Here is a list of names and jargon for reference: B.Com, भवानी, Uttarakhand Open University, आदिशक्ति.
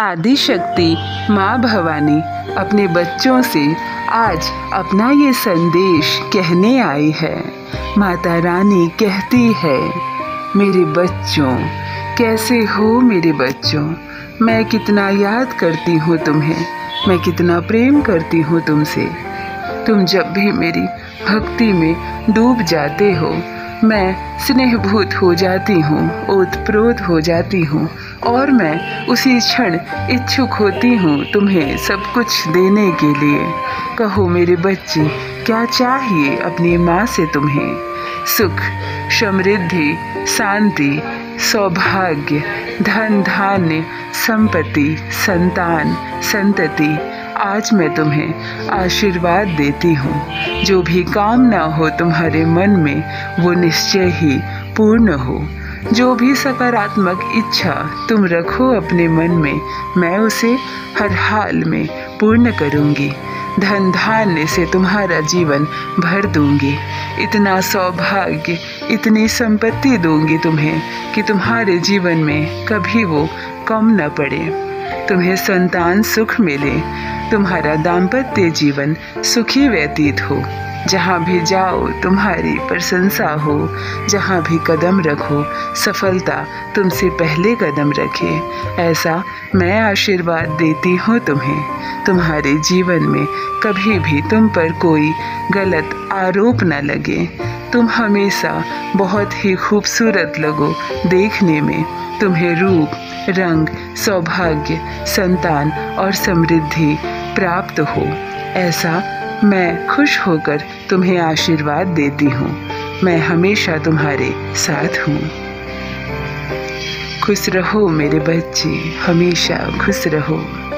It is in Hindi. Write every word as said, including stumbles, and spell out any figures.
आदिशक्ति माँ भवानी अपने बच्चों से आज अपना ये संदेश कहने आई है। माता रानी कहती है, मेरे बच्चों कैसे हो मेरे बच्चों, मैं कितना याद करती हूँ तुम्हें, मैं कितना प्रेम करती हूँ तुमसे। तुम जब भी मेरी भक्ति में डूब जाते हो, मैं स्नेहभूत हो जाती हूँ, ओतप्रोत हो जाती हूँ और मैं उसी क्षण इच्छुक होती हूँ तुम्हें सब कुछ देने के लिए। कहो मेरे बच्चे, क्या चाहिए अपनी माँ से तुम्हें? सुख, समृद्धि, शांति, सौभाग्य, धन धान्य, संपत्ति, संतान, संतति। आज मैं तुम्हें आशीर्वाद देती हूँ, जो भी कामना हो तुम्हारे मन में वो निश्चय ही पूर्ण हो। जो भी सकारात्मक इच्छा तुम रखो अपने मन में, मैं उसे हर हाल में पूर्ण करूँगी। धन धान्य से तुम्हारा जीवन भर दूँगी, इतना सौभाग्य, इतनी संपत्ति दूँगी तुम्हें कि तुम्हारे जीवन में कभी वो कम न पड़े। तुम्हें संतान सुख मिले, तुम्हारा दाम्पत्य जीवन सुखी व्यतीत हो, जहाँ भी जाओ तुम्हारी प्रशंसा हो, जहाँ भी कदम रखो सफलता तुमसे पहले कदम रखे। ऐसा मैं आशीर्वाद देती हूँ तुम्हें। तुम्हारे जीवन में कभी भी तुम पर कोई गलत आरोप न लगे, तुम हमेशा बहुत ही खूबसूरत लगो देखने में। तुम्हें रूप, रंग, सौभाग्य, संतान और समृद्धि प्राप्त हो, ऐसा मैं खुश होकर तुम्हें आशीर्वाद देती हूँ। मैं हमेशा तुम्हारे साथ हूँ। खुश रहो मेरे बच्चे, हमेशा खुश रहो।